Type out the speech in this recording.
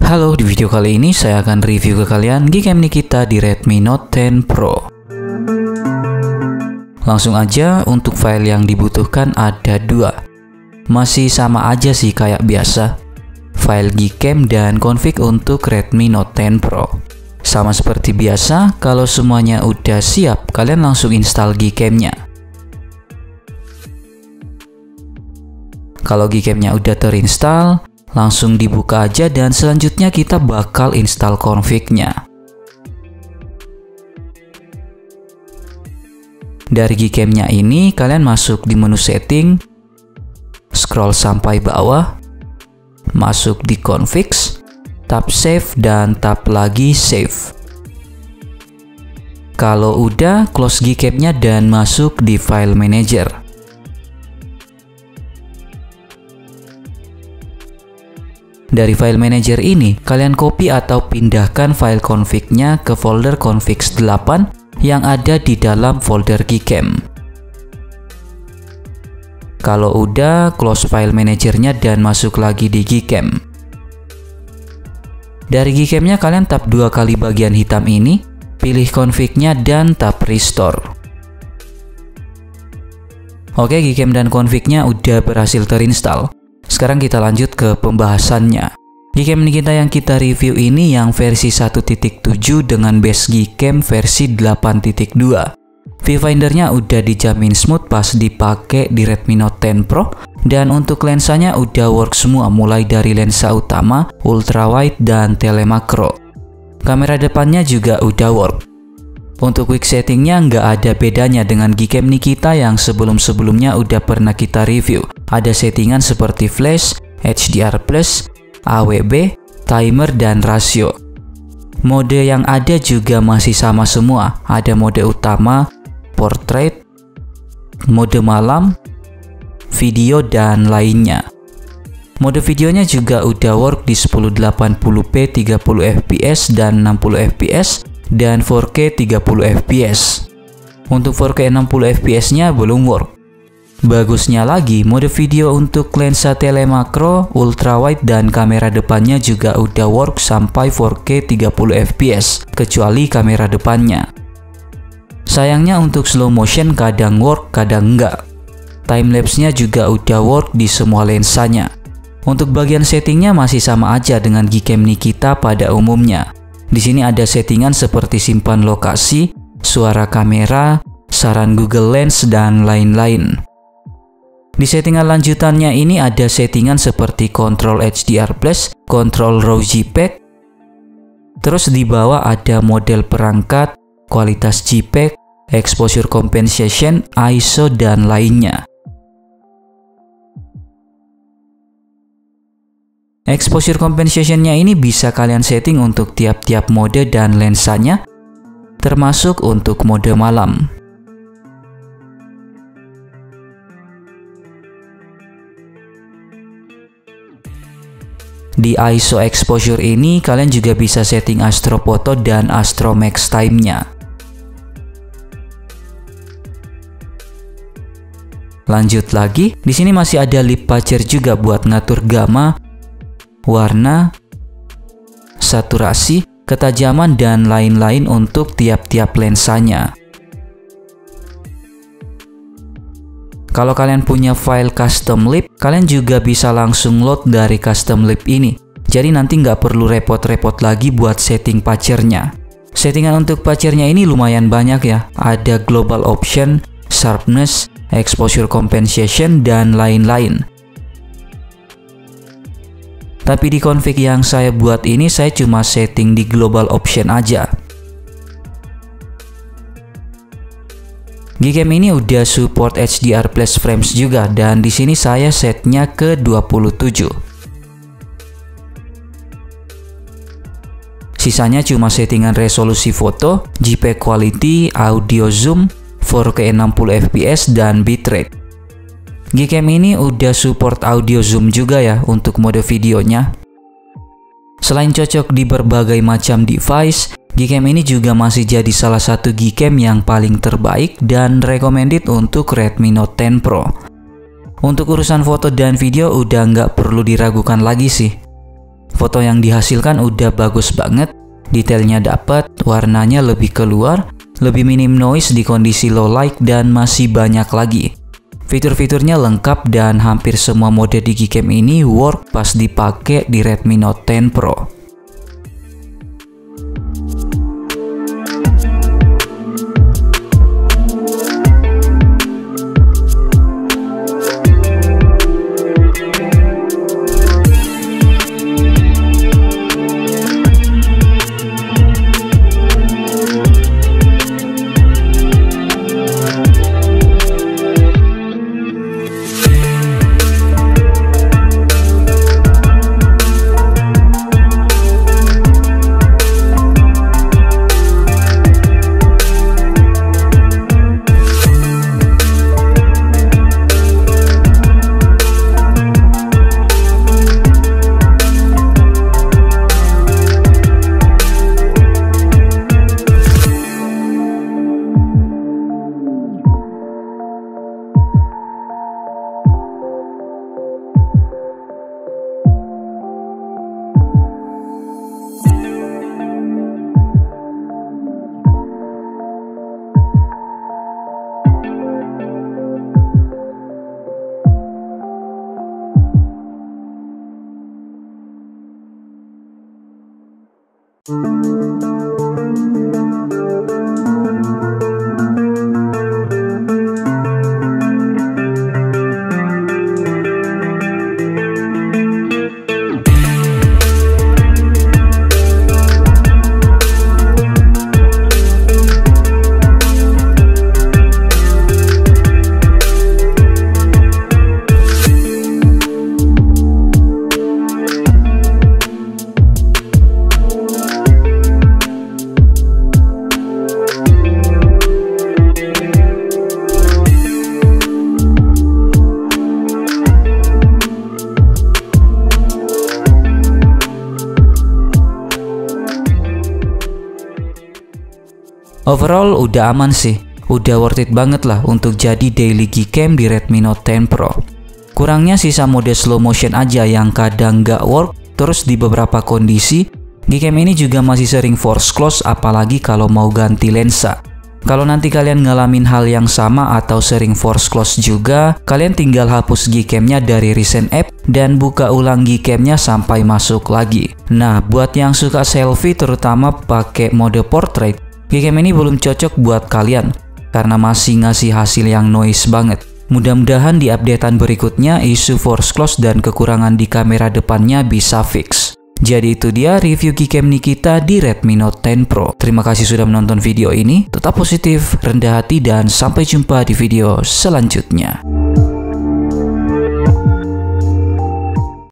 Halo, di video kali ini saya akan review ke kalian Gcam Nikita di Redmi Note 10 Pro. Langsung aja, untuk file yang dibutuhkan ada dua. Masih sama aja sih kayak biasa, file Gcam dan config untuk Redmi Note 10 Pro. Sama seperti biasa, kalau semuanya udah siap, kalian langsung install Gcam-nya. Kalau Gcam-nya udah terinstall, langsung dibuka aja dan selanjutnya kita bakal install config-nya. Dari Gcam-nya ini kalian masuk di menu setting, scroll sampai bawah, masuk di config, tap save dan tap lagi save. Kalau udah, close Gcam-nya dan masuk di file manager. Dari file manager ini, kalian copy atau pindahkan file config-nya ke folder config 8 yang ada di dalam folder Gcam. Kalau udah, close file manager-nya dan masuk lagi di Gcam. Dari Gcam-nya kalian tap dua kali bagian hitam ini, pilih config-nya dan tap restore. Oke, Gcam dan config-nya udah berhasil terinstall. Sekarang kita lanjut ke pembahasannya. Gcam Nikita yang kita review ini yang versi 1.7 dengan base Gcam versi 8.2. Viewfindernya udah dijamin smooth pas dipakai di Redmi Note 10 Pro, dan untuk lensanya udah work semua, mulai dari lensa utama, ultrawide dan telemakro. Kamera depannya juga udah work. Untuk quick settingnya nggak ada bedanya dengan Gcam Nikita yang sebelum-sebelumnya udah pernah kita review. Ada settingan seperti flash, HDR+, AWB, timer, dan rasio. Mode yang ada juga masih sama semua. Ada mode utama, portrait, mode malam, video, dan lainnya. Mode videonya juga udah work di 1080p 30fps dan 60fps, dan 4K 30fps. Untuk 4K 60fps-nya belum work. Bagusnya lagi, mode video untuk lensa telemakro, ultrawide, dan kamera depannya juga udah work sampai 4K 30fps, kecuali kamera depannya. Sayangnya untuk slow motion kadang work, kadang enggak. Timelapse-nya juga udah work di semua lensanya. Untuk bagian settingnya masih sama aja dengan Gcam Nikita pada umumnya. Di sini ada settingan seperti simpan lokasi, suara kamera, saran Google Lens, dan lain-lain. Di settingan lanjutannya ini ada settingan seperti kontrol HDR+, kontrol RAW JPEG, terus di bawah ada model perangkat, kualitas JPEG, exposure compensation, ISO, dan lainnya. Exposure compensation-nya ini bisa kalian setting untuk tiap-tiap mode dan lensanya, termasuk untuk mode malam. Di ISO exposure ini, kalian juga bisa setting Astro Photo dan Astro Max Time-nya. Lanjut lagi, di sini masih ada lip patcher juga buat ngatur gamma, warna, saturasi, ketajaman, dan lain-lain untuk tiap-tiap lensanya. Kalau kalian punya file custom lip, kalian juga bisa langsung load dari custom lip ini. Jadi nanti nggak perlu repot-repot lagi buat setting patchernya. Settingan untuk patchernya ini lumayan banyak ya. Ada global option, sharpness, exposure compensation, dan lain-lain. Tapi di config yang saya buat ini, saya cuma setting di global option aja. Gcam ini udah support HDR+ frames juga, dan di sini saya setnya ke 27. Sisanya cuma settingan resolusi foto, JPEG quality, audio zoom, 4K 60fps, dan bitrate. Gcam ini udah support audio zoom juga ya untuk mode videonya. Selain cocok di berbagai macam device, Gcam ini juga masih jadi salah satu Gcam yang paling terbaik dan recommended untuk Redmi Note 10 Pro. Untuk urusan foto dan video udah nggak perlu diragukan lagi sih. foto yang dihasilkan udah bagus banget, detailnya dapat, warnanya lebih keluar, lebih minim noise di kondisi low light, dan masih banyak lagi. Fitur-fiturnya lengkap dan hampir semua mode di Gcam ini work pas dipakai di Redmi Note 10 Pro. Overall udah aman sih, udah worth it banget lah untuk jadi daily Gcam di Redmi Note 10 Pro. Kurangnya sisa mode slow motion aja yang kadang nggak work, terus di beberapa kondisi, Gcam ini juga masih sering force close apalagi kalau mau ganti lensa. Kalau nanti kalian ngalamin hal yang sama atau sering force close juga, kalian tinggal hapus Gcam-nya dari recent app dan buka ulang Gcam-nya sampai masuk lagi. Nah, buat yang suka selfie terutama pakai mode portrait, Gcam ini belum cocok buat kalian karena masih ngasih hasil yang noise banget. Mudah-mudahan di updatean berikutnya isu force close dan kekurangan di kamera depannya bisa fix. Jadi itu dia review Gcam Nikita di Redmi Note 10 Pro. Terima kasih sudah menonton video ini. Tetap positif, rendah hati, dan sampai jumpa di video selanjutnya.